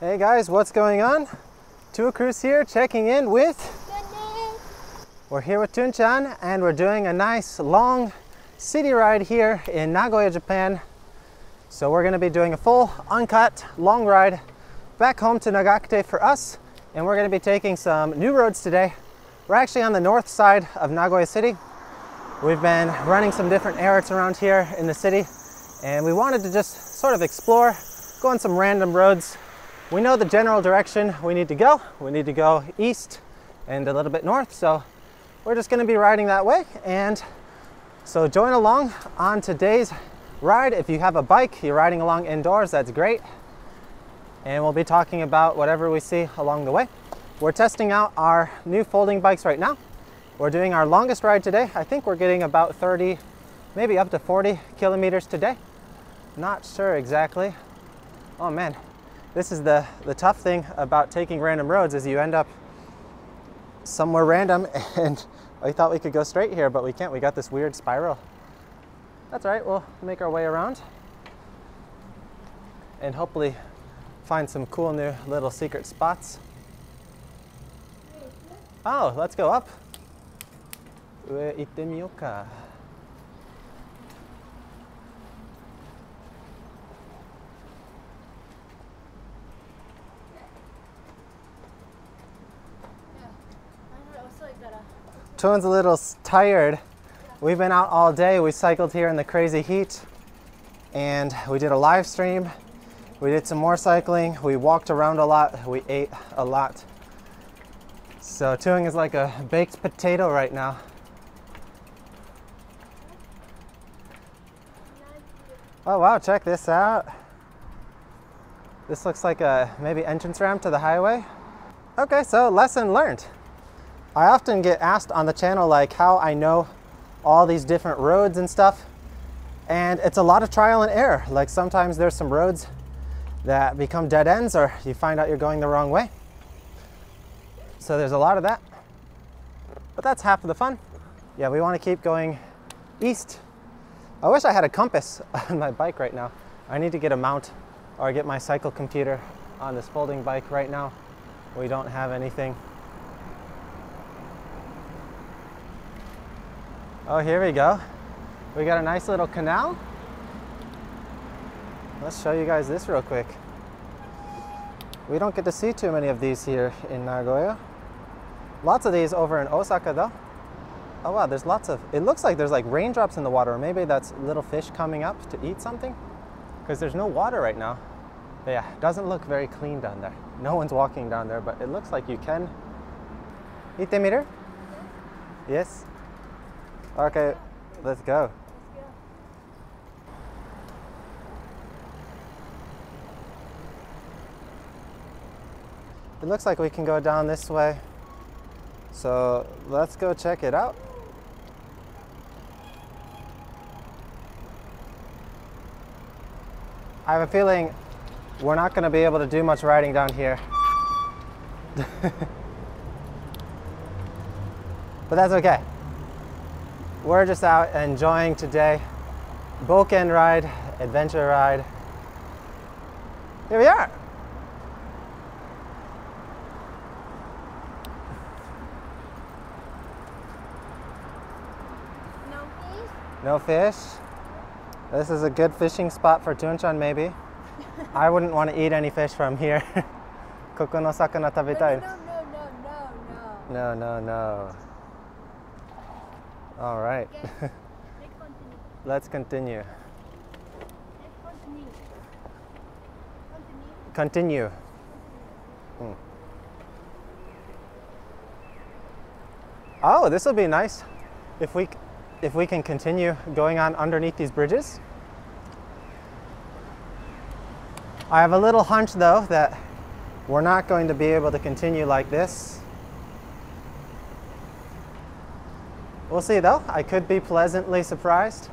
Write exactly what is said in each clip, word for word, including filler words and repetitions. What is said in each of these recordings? Hey guys, what's going on? Two Wheel Cruise here, checking in with... We're here with Tun-chan, and we're doing a nice long city ride here in Nagoya, Japan. So we're going to be doing a full, uncut, long ride back home to Nagakute for us, and we're going to be taking some new roads today. We're actually on the north side of Nagoya City. We've been running some different errands around here in the city, and we wanted to just sort of explore, go on some random roads. We know the general direction we need to go. We need to go east and a little bit north, so we're just gonna be riding that way. And so join along on today's ride. If you have a bike, you're riding along indoors, that's great. And we'll be talking about whatever we see along the way. We're testing out our new folding bikes right now. We're doing our longest ride today. I think we're getting about thirty, maybe up to forty kilometers today. Not sure exactly. Oh man, this is the, the tough thing about taking random roads is you end up somewhere random, and I thought we could go straight here, but we can't. We got this weird spiral. That's all right, we'll make our way around and hopefully find some cool new little secret spots. Oh, let's go up. Ue itte miyo ka. Tun's a little tired. We've been out all day. We cycled here in the crazy heat, and we did a live stream. We did some more cycling. We walked around a lot. We ate a lot. So Tun is like a baked potato right now. Oh wow, check this out. This looks like a maybe entrance ramp to the highway. Okay, so lesson learned. I often get asked on the channel like how I know all these different roads and stuff, and it's a lot of trial and error. Like sometimes there's some roads that become dead ends or you find out you're going the wrong way. So there's a lot of that, but that's half of the fun. Yeah, we want to keep going east. I wish I had a compass on my bike right now. I need to get a mount or get my cycle computer on this folding bike right now. We don't have anything. Oh, here we go. We got a nice little canal. Let's show you guys this real quick. We don't get to see too many of these here in Nagoya. Lots of these over in Osaka though. Oh wow, there's lots of, it looks like there's like raindrops in the water, or maybe that's little fish coming up to eat something, because there's no water right now. But yeah, doesn't look very clean down there. No one's walking down there, but it looks like you can. Itemiru? Yes? Okay, let's go. It looks like we can go down this way. So let's go check it out. I have a feeling we're not going to be able to do much riding down here. But that's okay. We're just out enjoying today. Boken ride, adventure ride. Here we are. No fish? No fish. This is a good fishing spot for Tun-chan maybe. I wouldn't want to eat any fish from here. Koko no sakana tabetai. No, no, no, no, no, no. No, no, no. All right, okay. Let's continue. Let's continue. Continue. Continue. Continue. Mm. Oh, this will be nice if we if we can continue going on underneath these bridges. I have a little hunch though that we're not going to be able to continue like this. We'll see though, I could be pleasantly surprised.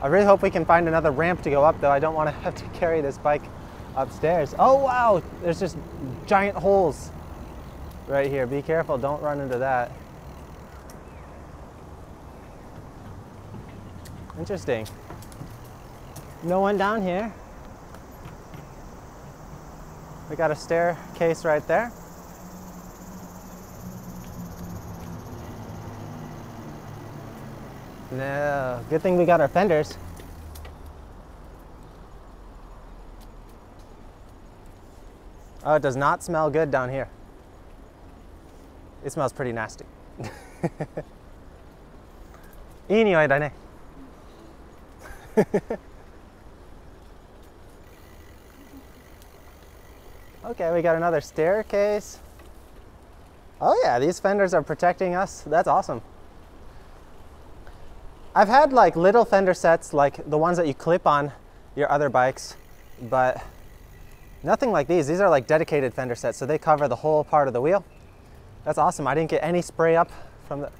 I really hope we can find another ramp to go up though. I don't want to have to carry this bike upstairs. Oh wow, there's just giant holes right here. Be careful, don't run into that. Interesting. No one down here. We got a staircase right there. No, good thing we got our fenders. Oh, it does not smell good down here. It smells pretty nasty. Anyway, da ne. Okay, we got another staircase. Oh yeah, these fenders are protecting us. That's awesome. I've had like little fender sets, like the ones that you clip on your other bikes, but nothing like these. These are like dedicated fender sets, so they cover the whole part of the wheel. That's awesome. I didn't get any spray up from the...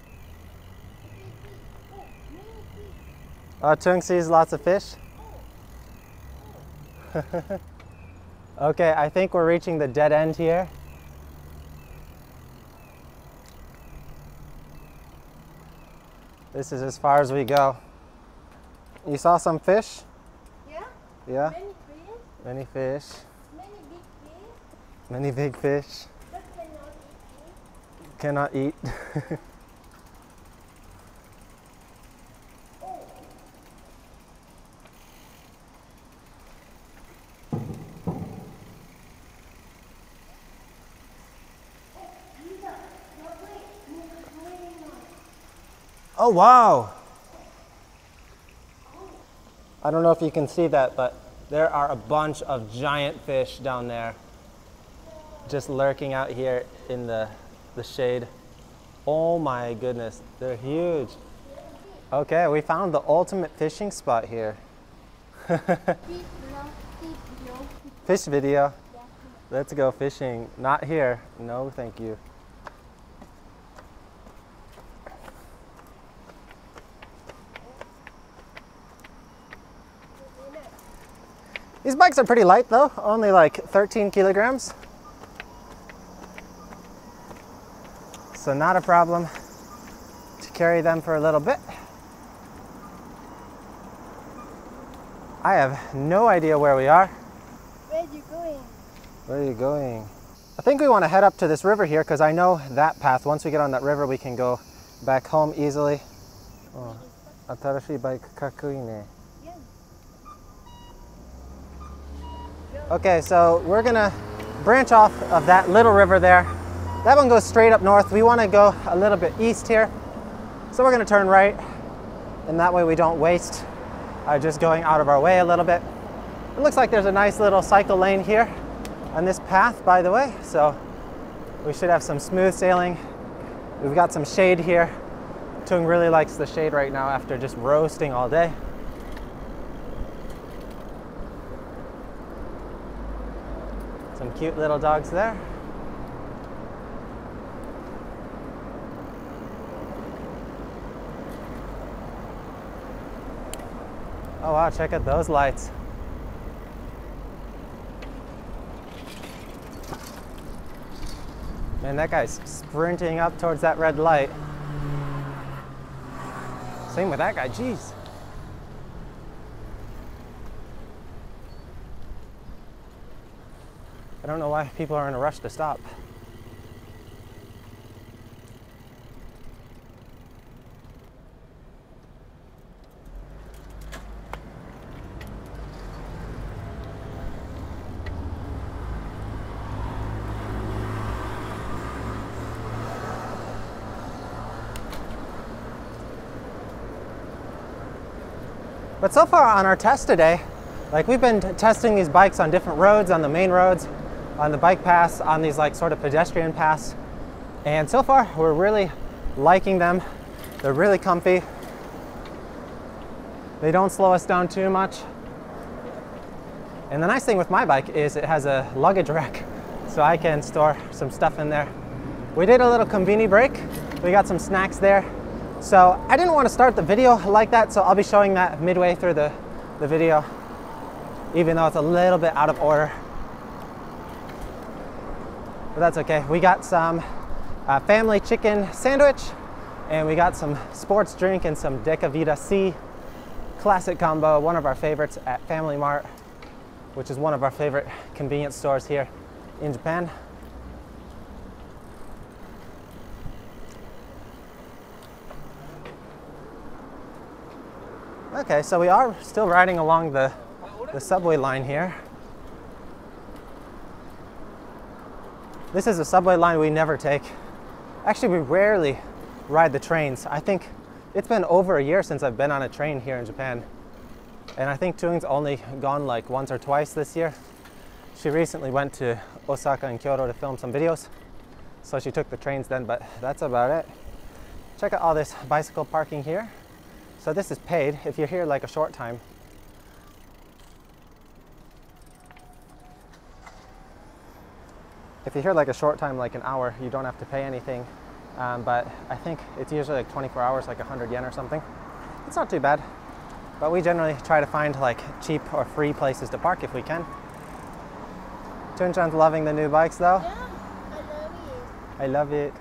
Oh, Chung sees lots of fish. Okay, I think we're reaching the dead end here. This is as far as we go. You saw some fish? Yeah. Yeah. Many fish. Many fish. Many big fish. Many big fish. But cannot eat. Cannot eat. Oh, wow. I don't know if you can see that, but there are a bunch of giant fish down there just lurking out here in the, the shade. Oh my goodness, they're huge. Okay, we found the ultimate fishing spot here. Fish video. Let's go fishing. Not here. No, thank you. These bikes are pretty light though, only like thirteen kilograms. So not a problem to carry them for a little bit. I have no idea where we are. Where are you going? Where are you going? I think we want to head up to this river here because I know that path. Once we get on that river, we can go back home easily. Oh, atarashii bike kakui ne. Okay, so we're gonna branch off of that little river there. That one goes straight up north. We wanna go a little bit east here. So we're gonna turn right, and that way we don't waste uh, just going out of our way a little bit. It looks like there's a nice little cycle lane here on this path, by the way. So we should have some smooth sailing. We've got some shade here. Tung really likes the shade right now after just roasting all day. Some cute little dogs there. Oh wow, check out those lights. Man, that guy's sprinting up towards that red light. Same with that guy, jeez. I don't know why people are in a rush to stop. But so far on our test today, like we've been testing these bikes on different roads, on the main roads, on the bike paths, on these like sort of pedestrian paths. And so far, we're really liking them. They're really comfy. They don't slow us down too much. And the nice thing with my bike is it has a luggage rack, so I can store some stuff in there. We did a little konbini break. We got some snacks there. So I didn't want to start the video like that, so I'll be showing that midway through the, the video, even though it's a little bit out of order. But that's okay. We got some uh, family chicken sandwich, and we got some sports drink and some DecaVita C classic combo, one of our favorites at Family Mart, which is one of our favorite convenience stores here in Japan. Okay, so we are still riding along the, the subway line here. This is a subway line we never take. Actually, we rarely ride the trains. I think it's been over a year since I've been on a train here in Japan. And I think Chung's only gone like once or twice this year. She recently went to Osaka and Kyoto to film some videos. So she took the trains then, but that's about it. Check out all this bicycle parking here. So this is paid if you're here like a short time. If you're here like a short time, like an hour, you don't have to pay anything. Um, but I think it's usually like twenty-four hours, like one hundred yen or something. It's not too bad. But we generally try to find like cheap or free places to park if we can. Tun-chan's loving the new bikes though. Yeah, I love it. I love it.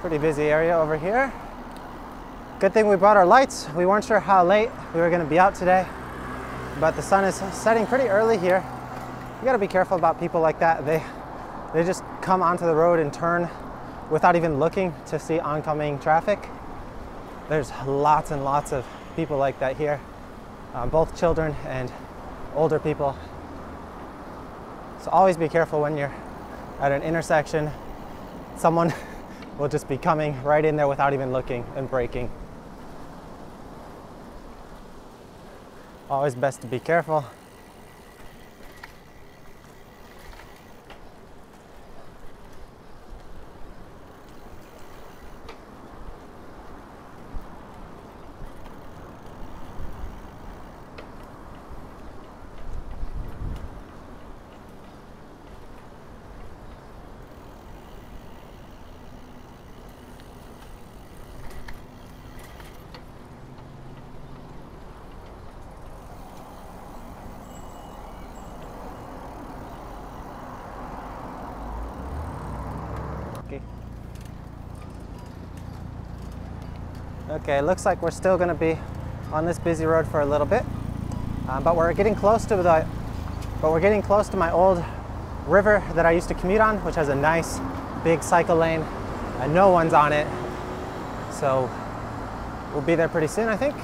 Pretty busy area over here. Good thing we brought our lights. We weren't sure how late we were gonna be out today, but the sun is setting pretty early here. You gotta be careful about people like that. They, they just come onto the road and turn without even looking to see oncoming traffic. There's lots and lots of people like that here, um, both children and older people. So always be careful when you're at an intersection. Someone we'll just be coming right in there without even looking and braking. Always best to be careful. Okay, looks like we're still going to be on this busy road for a little bit, um, but we're getting close to the, but we're getting close to my old river that I used to commute on, which has a nice big cycle lane, and no one's on it. So we'll be there pretty soon, I think.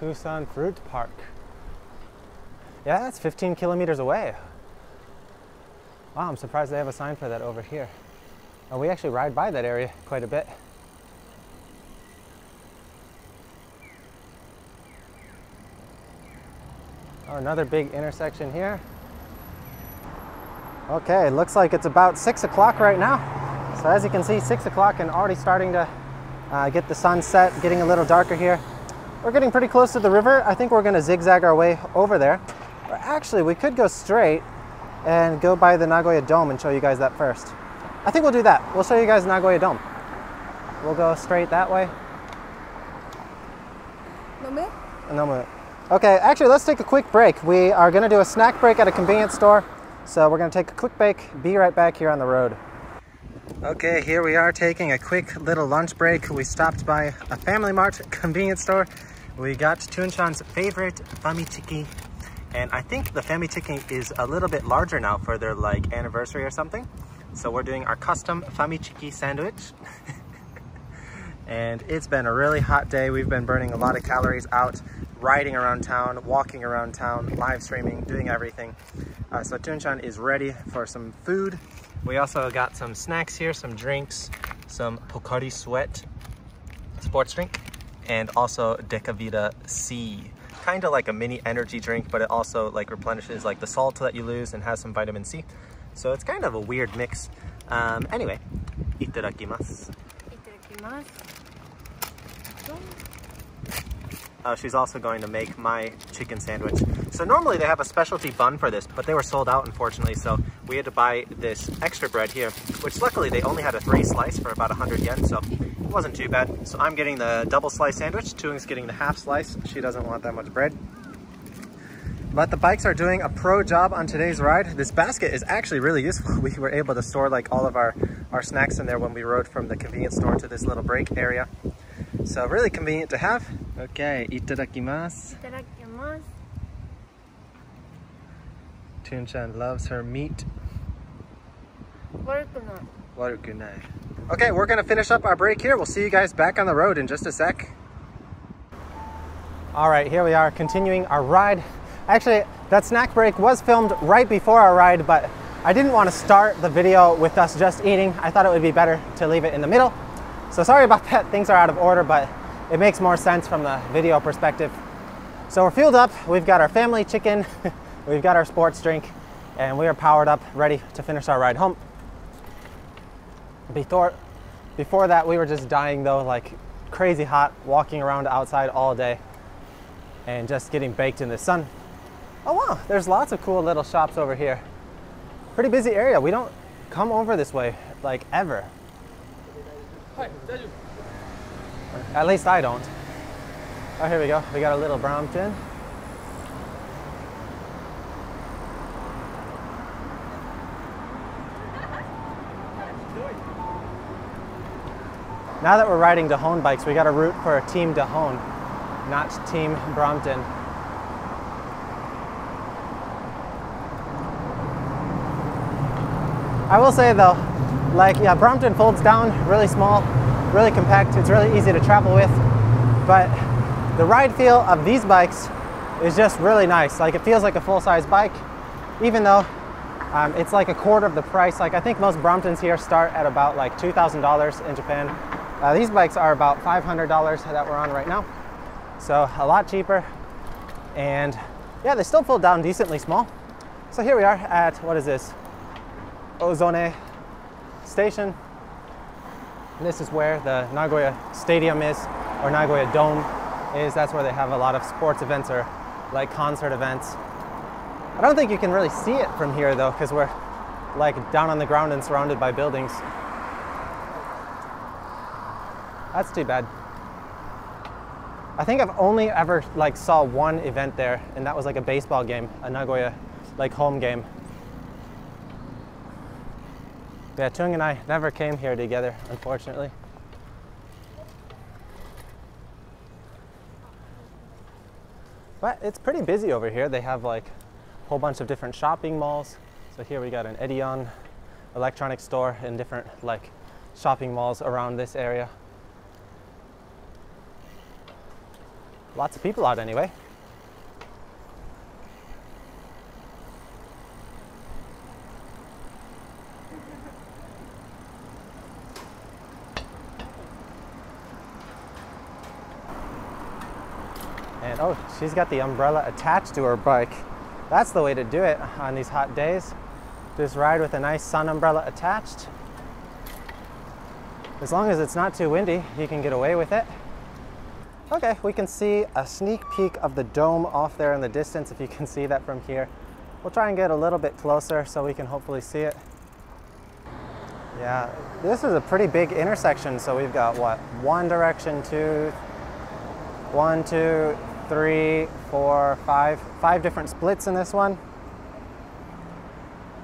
Kusan Fruit Park. Yeah, that's fifteen kilometers away. Wow, I'm surprised they have a sign for that over here. And we actually ride by that area quite a bit. Oh, another big intersection here. Okay, looks like it's about six o'clock right now. So as you can see, six o'clock and already starting to uh, get the sunset, getting a little darker here. We're getting pretty close to the river. I think we're gonna zigzag our way over there. Or actually, we could go straight and go by the Nagoya Dome and show you guys that first. I think we'll do that. We'll show you guys Nagoya Dome. We'll go straight that way. No, okay, actually, let's take a quick break. We are going to do a snack break at a convenience store. So we're going to take a quick break, be right back here on the road. Okay, here we are taking a quick little lunch break. We stopped by a Family Mart convenience store. We got Tun-chan's favorite Famichiki. And I think the Famichiki is a little bit larger now for their like anniversary or something. So we're doing our custom Famichiki sandwich. And it's been a really hot day. We've been burning a lot of calories out, riding around town, walking around town, live streaming, doing everything. Uh, so Tun-chan is ready for some food. We also got some snacks here, some drinks, some Pocari Sweat sports drink, and also DecaVita C. Kind of like a mini energy drink, but it also like replenishes like the salt that you lose and has some vitamin C. So it's kind of a weird mix. Um, anyway, itadakimasu. Itadakimasu. Uh, she's also going to make my chicken sandwich. So normally they have a specialty bun for this, but they were sold out, unfortunately, so we had to buy this extra bread here, which luckily they only had a three slice for about one hundred yen, so it wasn't too bad. So I'm getting the double slice sandwich, Tuung's getting the half slice. She doesn't want that much bread. But the bikes are doing a pro job on today's ride. This basket is actually really useful. We were able to store like all of our, our snacks in there when we rode from the convenience store to this little break area. So really convenient to have. Okay, itadakimasu. Itadakimasu. Tun-chan loves her meat. Warukunai. Warukunai. Okay, we're gonna finish up our break here. We'll see you guys back on the road in just a sec. All right, here we are continuing our ride. Actually, that snack break was filmed right before our ride, but I didn't want to start the video with us just eating. I thought it would be better to leave it in the middle. So sorry about that, things are out of order, but it makes more sense from the video perspective. So we're fueled up, we've got our family chicken, we've got our sports drink, and we are powered up, ready to finish our ride home. Before, before that, we were just dying though, like crazy hot, walking around outside all day and just getting baked in the sun. Oh wow, there's lots of cool little shops over here. Pretty busy area, we don't come over this way, like ever. At least I don't. Oh, here we go. We got a little Brompton. Now that we're riding Dahon bikes, we got a route for Team Dahon, not Team Brompton. I will say though, like, yeah, Brompton folds down, really small, really compact. It's really easy to travel with, but the ride feel of these bikes is just really nice. Like, it feels like a full-size bike, even though um, it's like a quarter of the price. Like, I think most Bromptons here start at about like two thousand dollars in Japan. Uh, these bikes are about five hundred dollars that we're on right now. So a lot cheaper. And yeah, they still fold down decently small. So here we are at, what is this? Ozone Station. This is where the Nagoya Stadium is, or Nagoya Dome is. That's where they have a lot of sports events or like concert events. I don't think you can really see it from here though, because we're like down on the ground and surrounded by buildings. That's too bad. I think I've only ever like saw one event there, and that was like a baseball game, a Nagoya like home game. Yeah, Chung and I never came here together, unfortunately. But it's pretty busy over here. They have like a whole bunch of different shopping malls. So here we got an Edion electronics store and different like shopping malls around this area. Lots of people out anyway. And oh, she's got the umbrella attached to her bike. That's the way to do it on these hot days. Just ride with a nice sun umbrella attached. As long as it's not too windy, you can get away with it. Okay, we can see a sneak peek of the dome off there in the distance, if you can see that from here. We'll try and get a little bit closer so we can hopefully see it. Yeah, this is a pretty big intersection, so we've got what? One direction, two, one, two, three, four, five, five different splits in this one.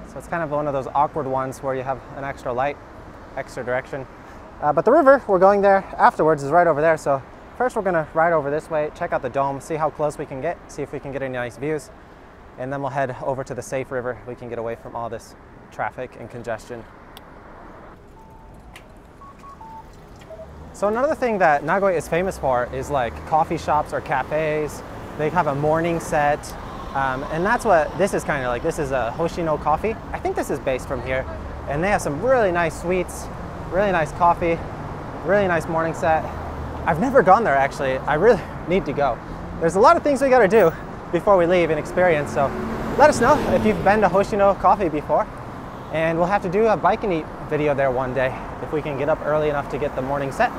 So it's kind of one of those awkward ones where you have an extra light, extra direction. Uh, but the river, we're going there afterwards, is right over there. So first we're gonna ride over this way, check out the dome, see how close we can get, see if we can get any nice views. And then we'll head over to the safe river. We can get away from all this traffic and congestion. So another thing that Nagoya is famous for is like coffee shops or cafes. They have a morning set. Um, and that's what this is kind of like. This is a Hoshino Coffee. I think this is based from here. And they have some really nice sweets, really nice coffee, really nice morning set. I've never gone there actually. I really need to go. There's a lot of things we gotta do before we leave and experience. So let us know if you've been to Hoshino Coffee before. And we'll have to do a bike and eat video there one day if we can get up early enough to get the morning set.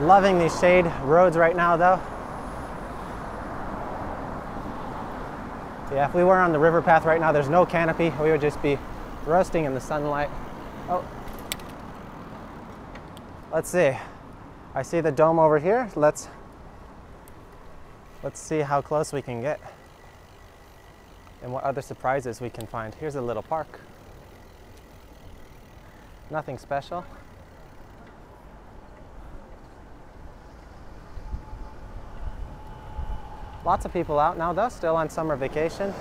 Loving these shade roads right now though. Yeah, if we were on the river path right now, there's no canopy. We would just be roasting in the sunlight. Oh, let's see. I see the dome over here. Let's let's see how close we can get and what other surprises we can find. Here's a little park. Nothing special. Lots of people out now though, still on summer vacation.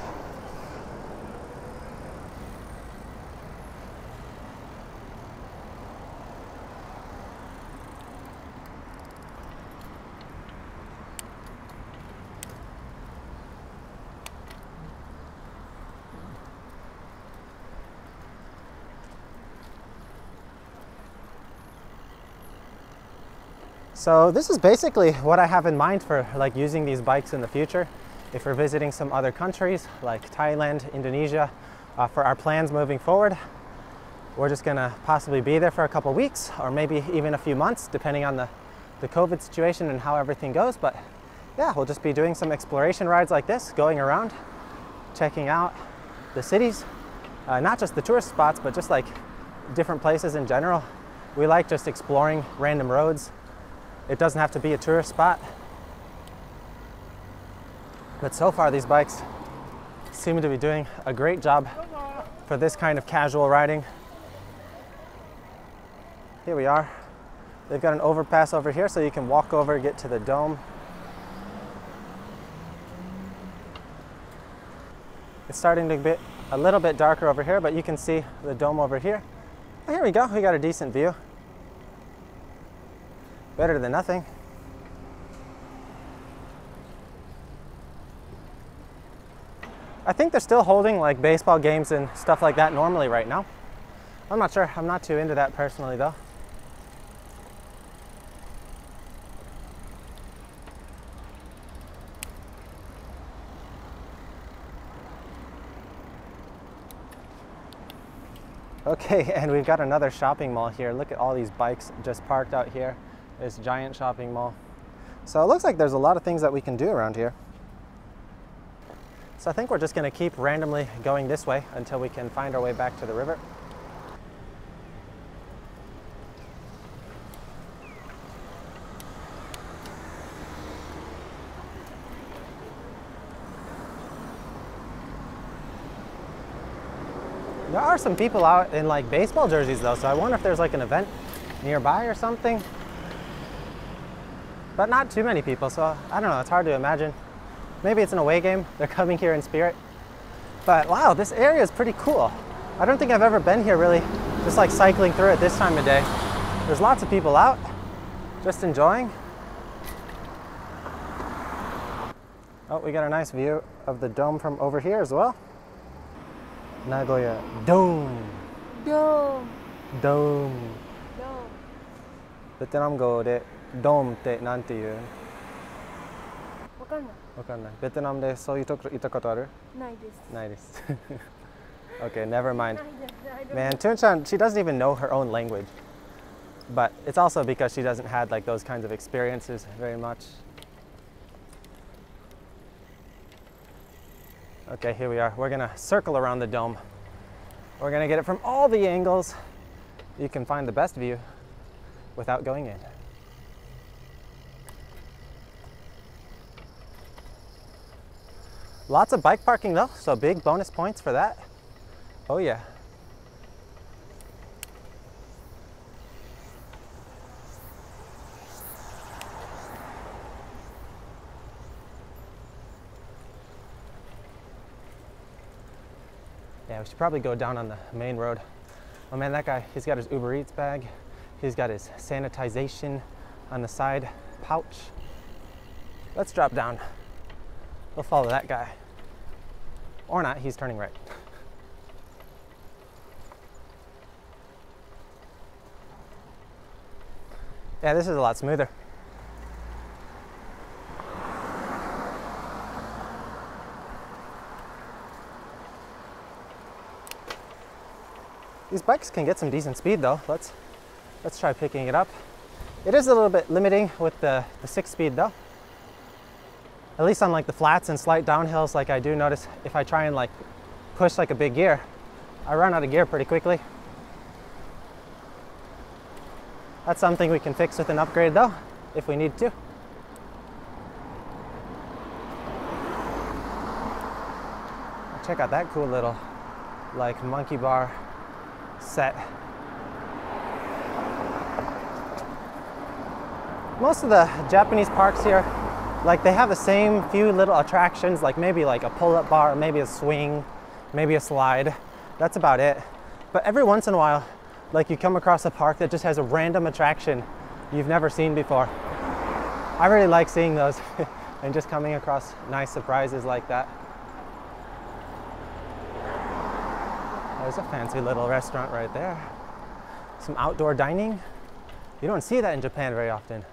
So this is basically what I have in mind for like using these bikes in the future. If we're visiting some other countries like Thailand, Indonesia, uh, for our plans moving forward, we're just gonna possibly be there for a couple weeks or maybe even a few months, depending on the, the COVID situation and how everything goes. But yeah, we'll just be doing some exploration rides like this, going around, checking out the cities, uh, not just the tourist spots, but just like different places in general. We like just exploring random roads. It doesn't have to be a tourist spot. But so far these bikes seem to be doing a great job for this kind of casual riding. Here we are. They've got an overpass over here so you can walk over, get to the dome. It's starting to get a little bit darker over here, but you can see the dome over here. Well, here we go, we got a decent view. Better than nothing. I think they're still holding like baseball games and stuff like that normally right now. I'm not sure. I'm not too into that personally though. Okay, and we've got another shopping mall here. Look at all these bikes just parked out here. This giant shopping mall. So it looks like there's a lot of things that we can do around here. So I think we're just gonna keep randomly going this way until we can find our way back to the river. There are some people out in like baseball jerseys though, so I wonder if there's like an event nearby or something. But not too many people, so I don't know, it's hard to imagine. Maybe it's an away game, they're coming here in spirit. But wow, this area is pretty cool. I don't think I've ever been here really, just like cycling through it this time of day. There's lots of people out, just enjoying. Oh, we got a nice view of the dome from over here as well. Nagoya Dome. Dome. Dome. Dome. But then I'm going to... Dome te nante iu? Wakanna. Wakanna. Vietnam de so iu tokoro ita koto aru? Nai desu. Nai desu. Okay, never mind. Man, Tun-chan, she doesn't even know her own language. But it's also because she doesn't had like those kinds of experiences very much. Okay, here we are. We're gonna circle around the dome. We're gonna get it from all the angles. You can find the best view without going in. Lots of bike parking though, so big bonus points for that. Oh yeah. Yeah, we should probably go down on the main road. Oh man, that guy, he's got his Uber Eats bag. He's got his sanitization on the side pouch. Let's drop down. We'll follow that guy. Or not, he's turning right. Yeah, this is a lot smoother. These bikes can get some decent speed though. Let's let's try picking it up. It is a little bit limiting with the, the six speed though. At least on like the flats and slight downhills, like I do notice if I try and like push like a big gear, I run out of gear pretty quickly. That's something we can fix with an upgrade though, if we need to. Check out that cool little like monkey bar set. Most of the Japanese parks here, like they have the same few little attractions, like maybe like a pull-up bar, maybe a swing, maybe a slide. That's about it. But every once in a while, like you come across a park that just has a random attraction you've never seen before. I really like seeing those and just coming across nice surprises like that. There's a fancy little restaurant right there. Some outdoor dining. You don't see that in Japan very often.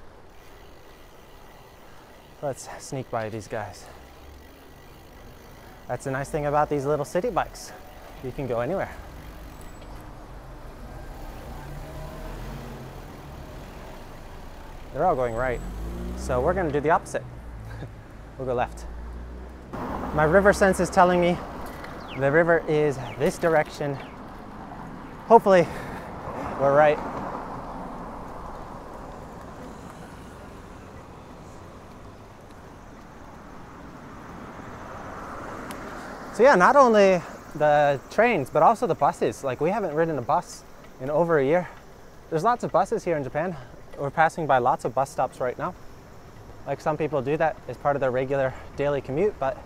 Let's sneak by these guys. That's the nice thing about these little city bikes. You can go anywhere. They're all going right. So we're gonna do the opposite. We'll go left. My river sense is telling me the river is this direction. Hopefully, we're right. So yeah, not only the trains, but also the buses. Like we haven't ridden a bus in over a year. There's lots of buses here in Japan. We're passing by lots of bus stops right now. Like some people do that as part of their regular daily commute, but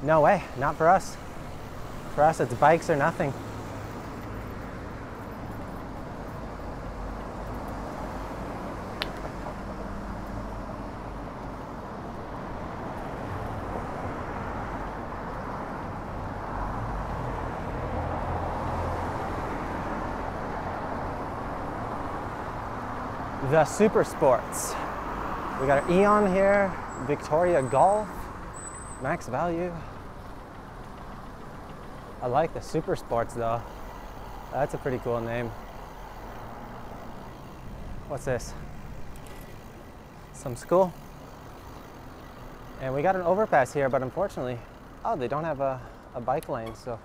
no way, not for us. For us, it's bikes or nothing. The super sports. We got our Edion here, Victoria Golf, Max Value. I like the super sports though. That's a pretty cool name. What's this? Some school. And we got an overpass here, but unfortunately, oh, they don't have a, a bike lane, so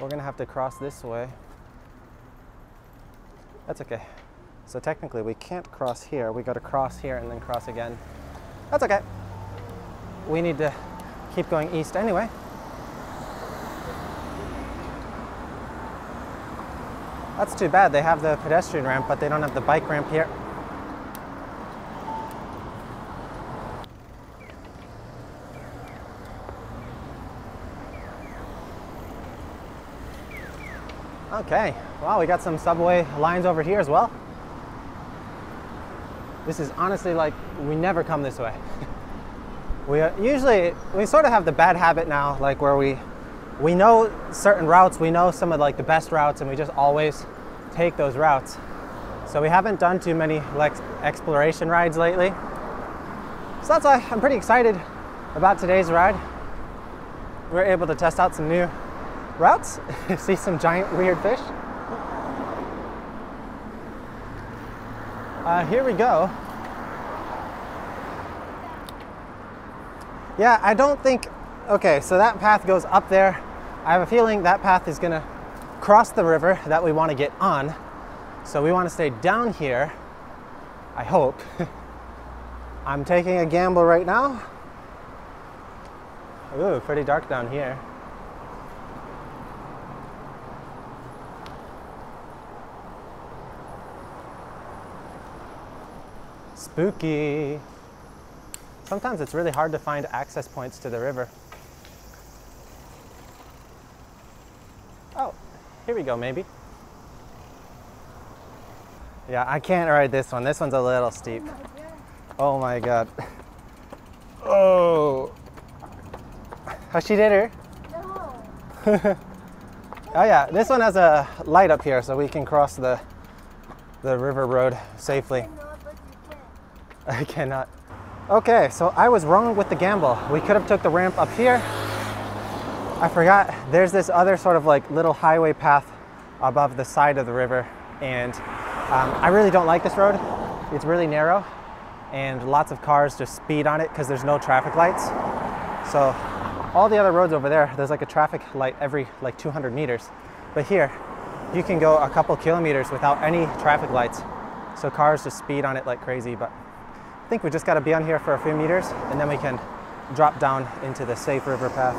we're gonna have to cross this way. That's okay. So technically we can't cross here. We gotta cross here and then cross again. That's okay. We need to keep going east anyway. That's too bad, they have the pedestrian ramp, but they don't have the bike ramp here. Okay, wow, we got some subway lines over here as well. This is honestly like, we never come this way. We are, usually, we sort of have the bad habit now, like where we We know certain routes, we know some of like the best routes, and we just always take those routes. So we haven't done too many like exploration rides lately. So that's why I'm pretty excited about today's ride. We're able to test out some new routes. See some giant weird fish. Uh, here we go. Yeah, I don't think, okay, so that path goes up there. I have a feeling that path is gonna cross the river that we wanna get on. So we wanna stay down here, I hope. I'm taking a gamble right now. Ooh, pretty dark down here. Spooky. Sometimes it's really hard to find access points to the river. Oh, here we go, maybe. Yeah, I can't ride this one. This one's a little steep. Oh my god. Oh. Hashireru? No. Oh yeah, this one has a light up here so we can cross the, the river road safely. I cannot. Okay, so I was wrong with the gamble. We could have took the ramp up here. I forgot there's this other sort of like little highway path above the side of the river, and um, I really don't like this road. It's really narrow and lots of cars just speed on it because there's no traffic lights. So all the other roads over there, there's like a traffic light every like two hundred meters. But here, you can go a couple kilometers without any traffic lights. So cars just speed on it like crazy, but I think we just got to be on here for a few meters and then we can drop down into the safe river path.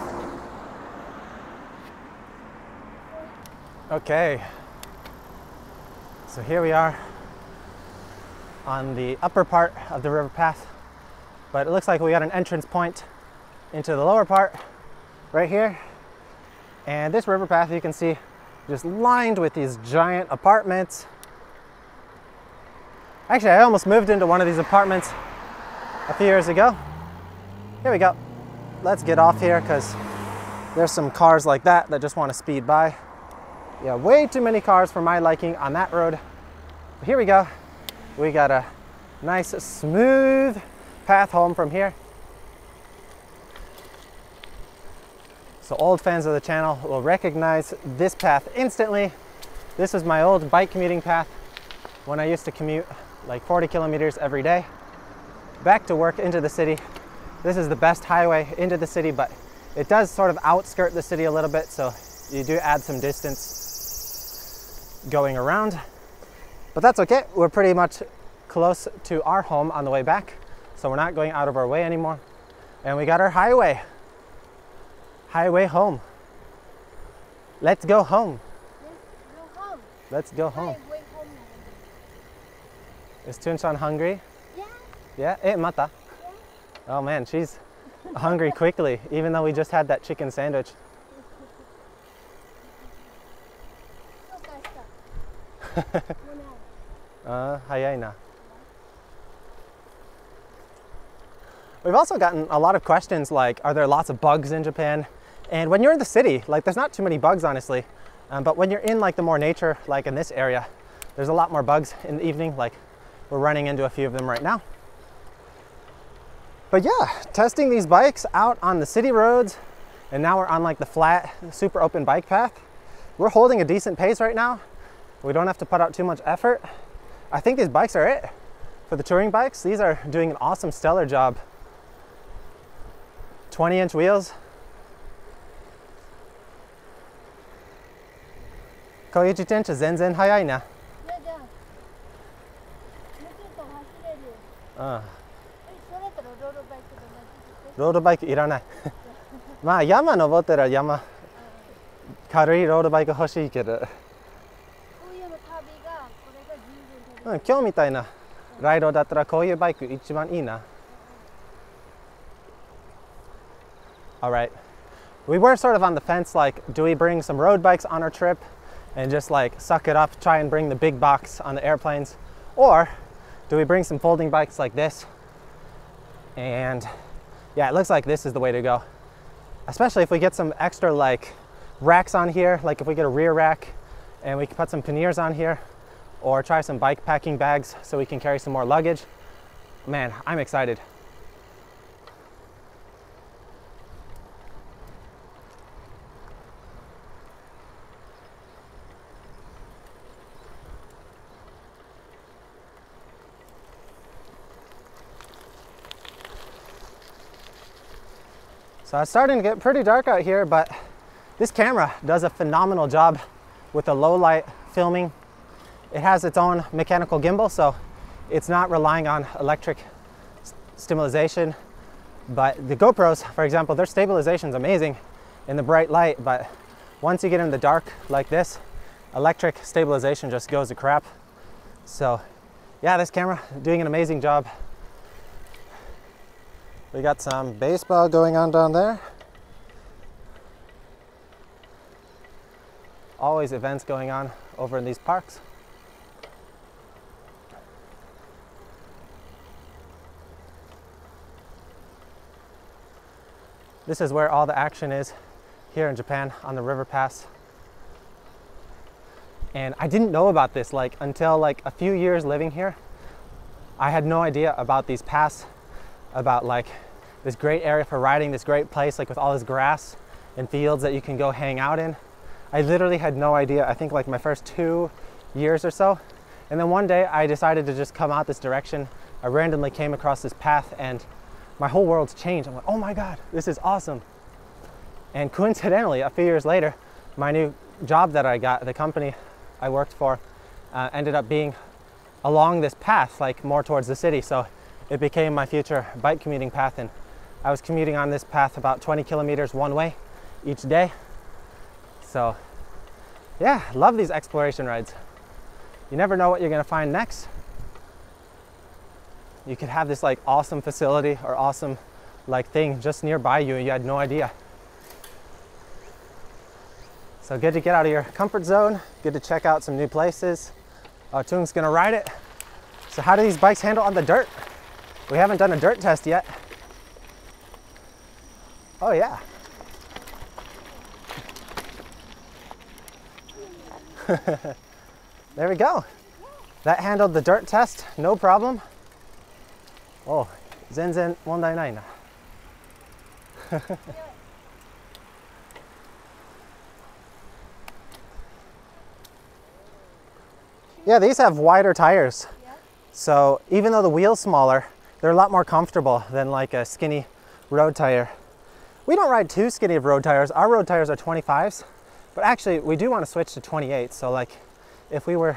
Okay, so here we are on the upper part of the river path, but it looks like we got an entrance point into the lower part right here. And this river path, you can see, just lined with these giant apartments. Actually, I almost moved into one of these apartments a few years ago. Here we go. Let's get off here because there's some cars like that that just want to speed by. Yeah, way too many cars for my liking on that road. But here we go. We got a nice, smooth path home from here. So old fans of the channel will recognize this path instantly. This is my old bike commuting path when I used to commute like forty kilometers every day back to work into the city. This is the best highway into the city, but it does sort of outskirt the city a little bit, so you do add some distance going around, but that's okay. We're pretty much close to our home on the way back, so we're not going out of our way anymore. And we got our highway highway home. Let's go home. Let's go home. Let's go home. Is Tun-chan hungry? Yeah. Yeah? Eh, mata? Yeah. Oh man, she's hungry quickly, even though we just had that chicken sandwich. uh, hayai na. We've also gotten a lot of questions like, are there lots of bugs in Japan? And when you're in the city, like there's not too many bugs, honestly. Um, but when you're in like the more nature, like in this area, there's a lot more bugs in the evening. Like, we're running into a few of them right now. But yeah, testing these bikes out on the city roads, and now we're on like the flat, super open bike path. We're holding a decent pace right now. We don't have to put out too much effort. I think these bikes are it. For the touring bikes, these are doing an awesome, stellar job. twenty inch wheels. Koyuchi tensha zenzen hayai na. Uh. Road bike iranai. Ma, yama nobotera yama. Karui road bike hoshii kedo. Um, kyou mitai na rairo dattara kouyou bike ichiban ii na. All right. We were sort of on the fence like, do we bring some road bikes on our trip and just like suck it up, try and bring the big box on the airplanes, or do we bring some folding bikes like this? And yeah, it looks like this is the way to go. Especially if we get some extra like racks on here, like if we get a rear rack and we can put some panniers on here, or try some bike packing bags so we can carry some more luggage. Man, I'm excited. So it's starting to get pretty dark out here, but this camera does a phenomenal job with the low light filming. It has its own mechanical gimbal, so it's not relying on electric stimulation. But the GoPros, for example, their stabilization is amazing in the bright light, but once you get in the dark like this, electric stabilization just goes to crap. So yeah, this camera doing an amazing job. We got some baseball going on down there. Always events going on over in these parks. This is where all the action is here in Japan on the river pass. And I didn't know about this like until like a few years living here. I had no idea about these pass, about like this great area for riding, this great place like with all this grass and fields that you can go hang out in. I literally had no idea, I think like my first two years or so. And then one day I decided to just come out this direction. I randomly came across this path and my whole world's changed. I'm like, oh my God, this is awesome. And coincidentally, a few years later, my new job that I got, the company I worked for, uh, ended up being along this path, like more towards the city. So it became my future bike commuting path. And I was commuting on this path about twenty kilometers one way each day. So yeah, love these exploration rides. You never know what you're gonna find next. You could have this like awesome facility or awesome like thing just nearby you and you had no idea. So good to get out of your comfort zone, good to check out some new places. Oh, Tung's gonna ride it. So how do these bikes handle on the dirt? We haven't done a dirt test yet. Oh yeah. There we go. That handled the dirt test, no problem. Oh, zenzen wondai nai na. Yeah, these have wider tires. Yeah. So even though the wheel's smaller, they're a lot more comfortable than like a skinny road tire. We don't ride too skinny of road tires. Our road tires are twenty-fives, but actually we do want to switch to twenty-eight. So like if we were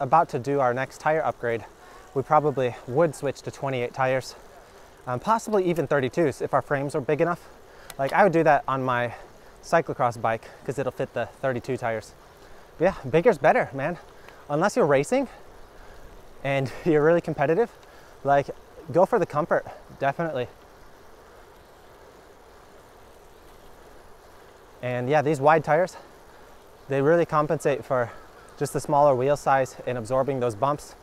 about to do our next tire upgrade, we probably would switch to twenty-eight tires, um, possibly even thirty-twos if our frames are big enough. Like I would do that on my cyclocross bike because it'll fit the thirty-two tires. But yeah, bigger's better, man. Unless you're racing and you're really competitive, like go for the comfort, definitely. And yeah, these wide tires, they really compensate for just the smaller wheel size and absorbing those bumps.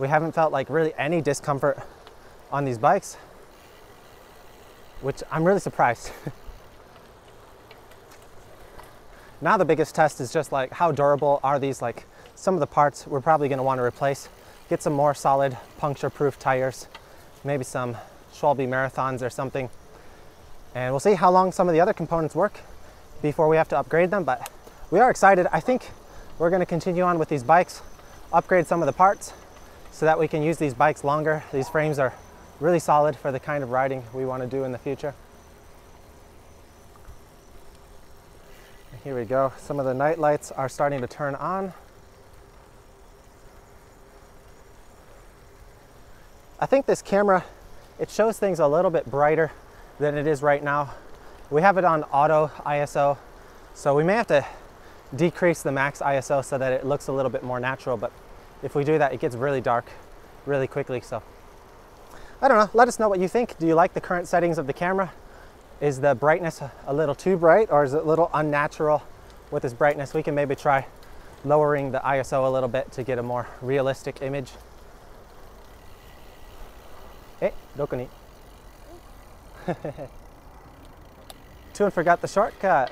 We haven't felt like really any discomfort on these bikes, which I'm really surprised. Now the biggest test is just like how durable are these, like some of the parts we're probably gonna wanna replace, get some more solid puncture-proof tires, maybe some Schwalbe marathons or something. And we'll see how long some of the other components work before we have to upgrade them, but we are excited. I think we're gonna continue on with these bikes, upgrade some of the parts, so that we can use these bikes longer. These frames are really solid for the kind of riding we want to do in the future. And here we go. Some of the night lights are starting to turn on. I think this camera, it shows things a little bit brighter than it is right now. We have it on auto I S O, so we may have to decrease the max I S O so that it looks a little bit more natural, but if we do that, it gets really dark really quickly. So I don't know, let us know what you think. Do you like the current settings of the camera? Is the brightness a little too bright or is it a little unnatural with this brightness? We can maybe try lowering the I S O a little bit to get a more realistic image. Eh, doko ni? Tun forgot the shortcut.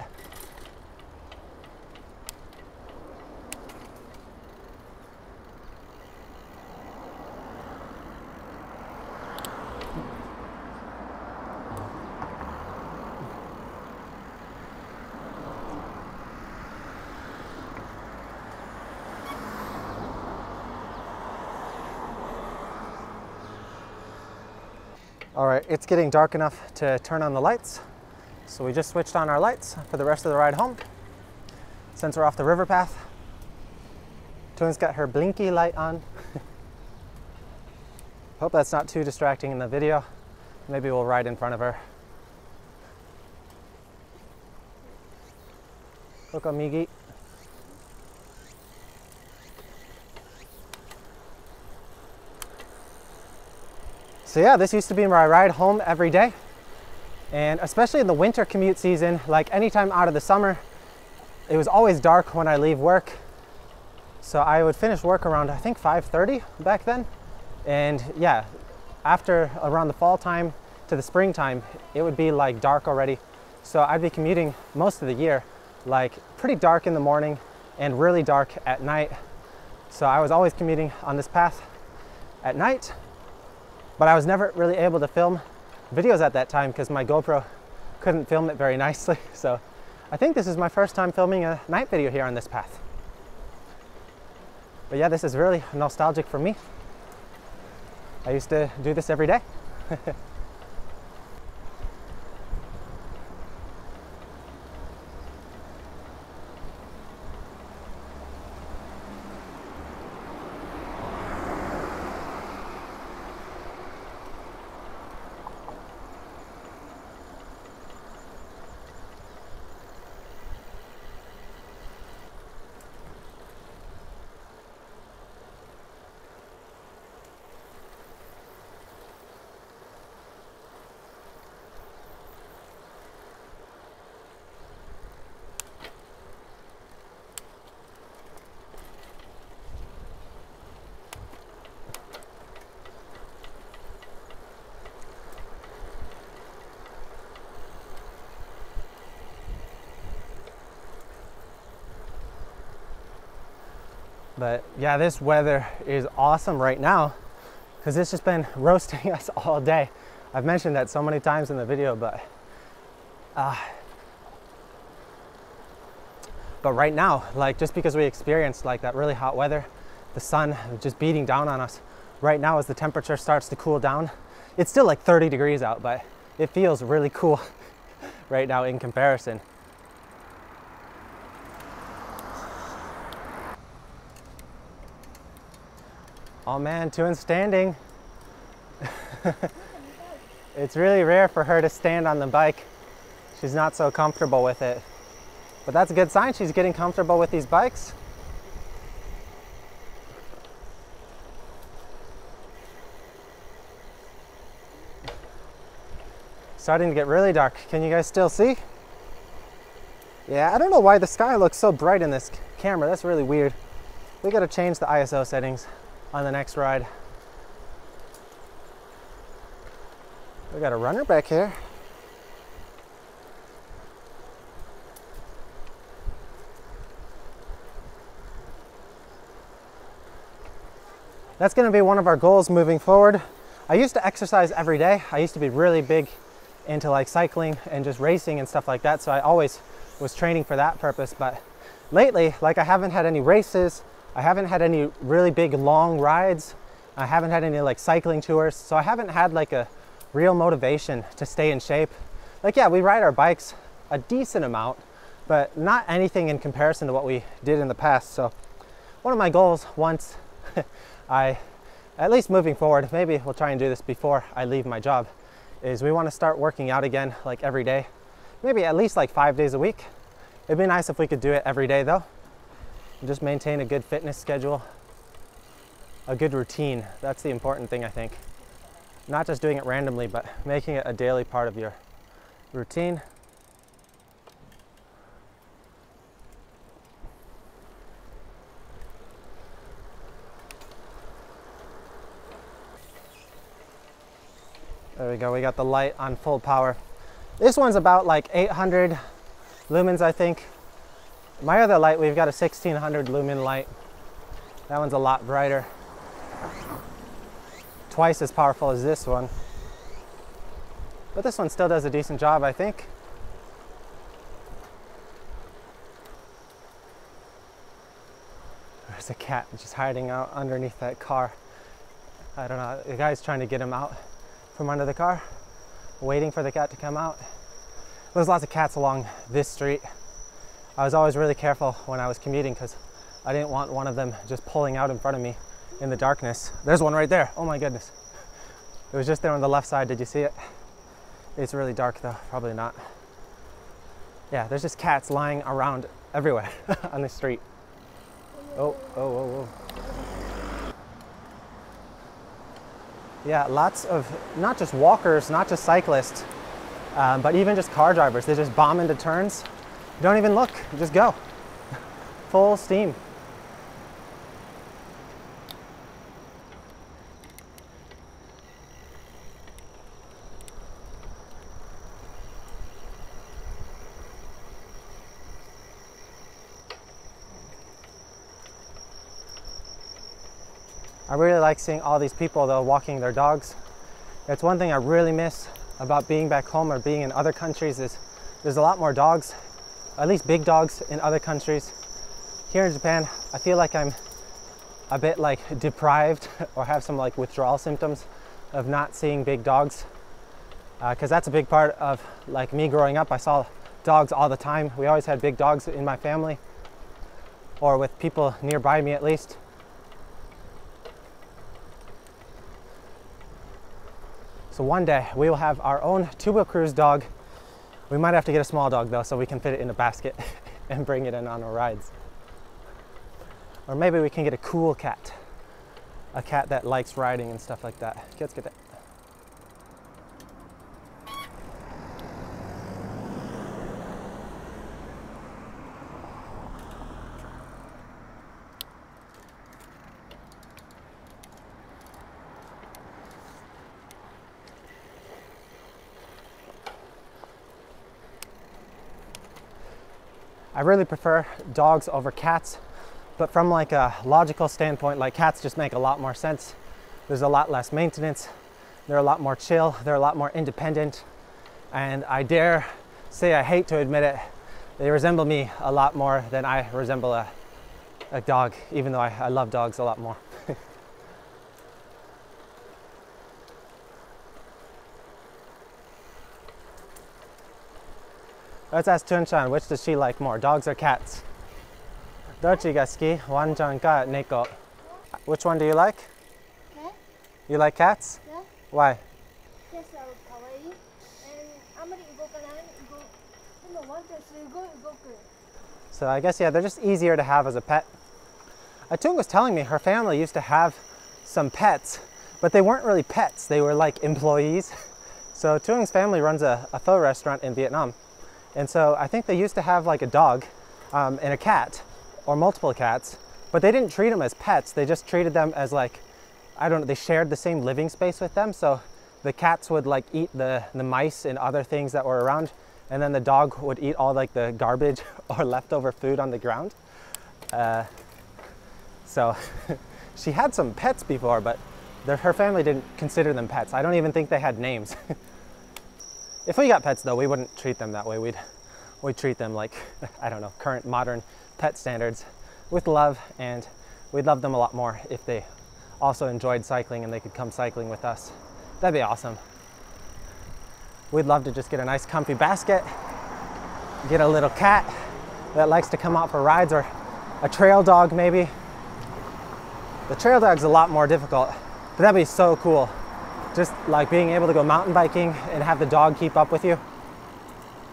All right, it's getting dark enough to turn on the lights. So we just switched on our lights for the rest of the ride home. Since we're off the river path, Tun's got her blinky light on. Hope that's not too distracting in the video. Maybe we'll ride in front of her. Look at Migi. So yeah, this used to be my ride home every day. And especially in the winter commute season, like anytime out of the summer, it was always dark when I leave work. So I would finish work around, I think five thirty back then. And yeah, after around the fall time to the springtime, it would be like dark already. So I'd be commuting most of the year, like pretty dark in the morning and really dark at night. So I was always commuting on this path at night. But I was never really able to film videos at that time because my GoPro couldn't film it very nicely. So I think this is my first time filming a night video here on this path. But yeah, this is really nostalgic for me. I used to do this every day. But yeah, this weather is awesome right now because it's just been roasting us all day. I've mentioned that so many times in the video, but uh, but right now, like just because we experienced like that really hot weather, the sun just beating down on us. Right now as the temperature starts to cool down, it's still like thirty degrees out, but it feels really cool right now in comparison. Oh man, Tun's standing. It's really rare for her to stand on the bike. She's not so comfortable with it. But that's a good sign she's getting comfortable with these bikes. Starting to get really dark. Can you guys still see? Yeah, I don't know why the sky looks so bright in this camera. That's really weird. We gotta change the I S O settings on the next ride. We got a runner back here. That's gonna be one of our goals moving forward. I used to exercise every day. I used to be really big into like cycling and just racing and stuff like that. So I always was training for that purpose. But lately, like I haven't had any races. I haven't had any really big long rides. I haven't had any like cycling tours. So I haven't had like a real motivation to stay in shape. Like, yeah, we ride our bikes a decent amount, but not anything in comparison to what we did in the past. So one of my goals once I, at least moving forward, maybe we'll try and do this before I leave my job, is we want to start working out again, like every day, maybe at least like five days a week. It'd be nice if we could do it every day though. Just maintain a good fitness schedule, a good routine. That's the important thing, I think. Not just doing it randomly, but making it a daily part of your routine. There we go, we got the light on full power. This one's about like eight hundred lumens, I think. My other light, we've got a sixteen hundred lumen light. That one's a lot brighter. Twice as powerful as this one. But this one still does a decent job, I think. There's a cat just hiding out underneath that car. I don't know, the guy's trying to get him out from under the car, waiting for the cat to come out. There's lots of cats along this street. I was always really careful when I was commuting because I didn't want one of them just pulling out in front of me in the darkness. There's one right there. Oh my goodness. It was just there on the left side. Did you see it? It's really dark though, probably not. Yeah, there's just cats lying around everywhere on the street. Oh, oh, oh, oh. Yeah, lots of, not just walkers, not just cyclists, um, but even just car drivers. They just bomb into turns. Don't even look, just go. Full steam. I really like seeing all these people though walking their dogs. It's one thing I really miss about being back home or being in other countries is there's a lot more dogs, at least big dogs in other countries. Here in Japan, I feel like I'm a bit like deprived or have some like withdrawal symptoms of not seeing big dogs. Uh, Cause that's a big part of like me growing up. I saw dogs all the time. We always had big dogs in my family or with people nearby me at least. So one day we will have our own Two Wheel Cruise dog. We might have to get a small dog though, so we can fit it in a basket and bring it in on our rides. Or maybe we can get a cool cat, a cat that likes riding and stuff like that. Let's get that. I really prefer dogs over cats, but from like a logical standpoint, like cats just make a lot more sense. There's a lot less maintenance. They're a lot more chill. They're a lot more independent. And I dare say, I hate to admit it, they resemble me a lot more than I resemble a, a dog, even though I, I love dogs a lot more. Let's ask Tun-chan, which does she like more, dogs or cats? Dochi ga suki, wanchan ka neko. Which one do you like? Cat. You like cats? Yeah. Why? Cats are kawaii. And amari igokanai, igoku. Wanchan sugoi igoku. So I guess, yeah, they're just easier to have as a pet. Atun was telling me her family used to have some pets, but they weren't really pets. They were like employees. So Atung's family runs a, a pho restaurant in Vietnam. And so I think they used to have like a dog um, and a cat or multiple cats, but they didn't treat them as pets. They just treated them as like, I don't know, they shared the same living space with them. So the cats would like eat the, the mice and other things that were around. And then the dog would eat all like the garbage or leftover food on the ground. Uh, so she had some pets before, but their, her family didn't consider them pets. I don't even think they had names. If we got pets though, we wouldn't treat them that way. We'd, we'd treat them like, I don't know, current modern pet standards with love, and we'd love them a lot more if they also enjoyed cycling and they could come cycling with us. That'd be awesome. We'd love to just get a nice comfy basket, get a little cat that likes to come out for rides, or a trail dog maybe. The trail dog's a lot more difficult, but that'd be so cool. Just like being able to go mountain biking and have the dog keep up with you.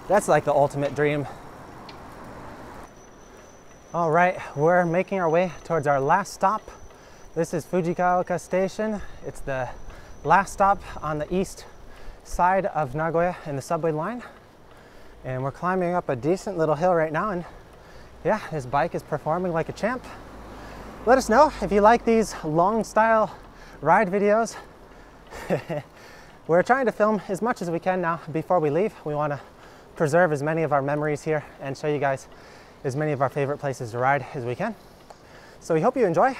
That's like the ultimate dream. All right, we're making our way towards our last stop. This is Fujikaoka Station. It's the last stop on the east side of Nagoya in the subway line. And we're climbing up a decent little hill right now. And yeah, this bike is performing like a champ. Let us know if you like these long style ride videos. We're trying to film as much as we can now before we leave. We want to preserve as many of our memories here and show you guys as many of our favorite places to ride as we can. So we hope you enjoy.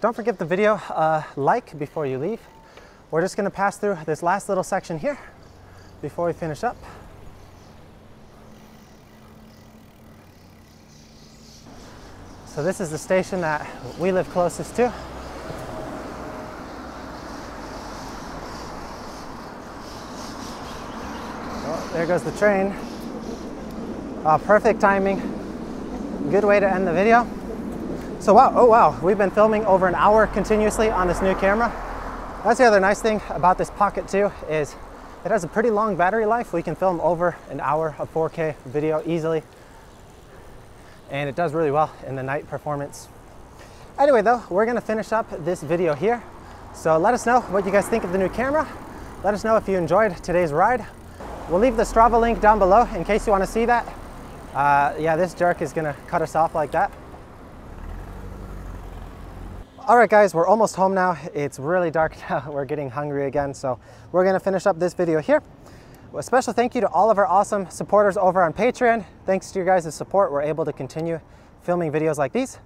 Don't forget the video a like before you leave. We're just going to pass through this last little section here before we finish up. So this is the station that we live closest to. There goes the train. Uh, perfect timing, good way to end the video. So wow, oh wow, we've been filming over an hour continuously on this new camera. That's the other nice thing about this Pocket two is it has a pretty long battery life. We can film over an hour of four K video easily. And it does really well in the night performance. Anyway though, we're gonna finish up this video here. So let us know what you guys think of the new camera. Let us know if you enjoyed today's ride. We'll leave the Strava link down below in case you wanna see that. Uh, yeah, this jerk is gonna cut us off like that. All right guys, we're almost home now. It's really dark now. We're getting hungry again. So we're gonna finish up this video here. A special thank you to all of our awesome supporters over on Patreon. Thanks to your guys' support, we're able to continue filming videos like these.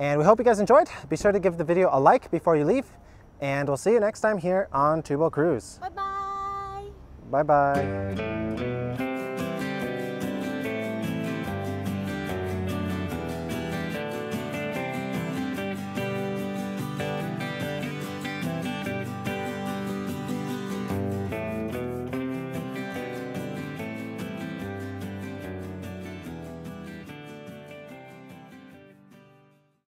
And we hope you guys enjoyed. Be sure to give the video a like before you leave. And we'll see you next time here on Two Wheel Cruise. Bye-bye. Bye-bye.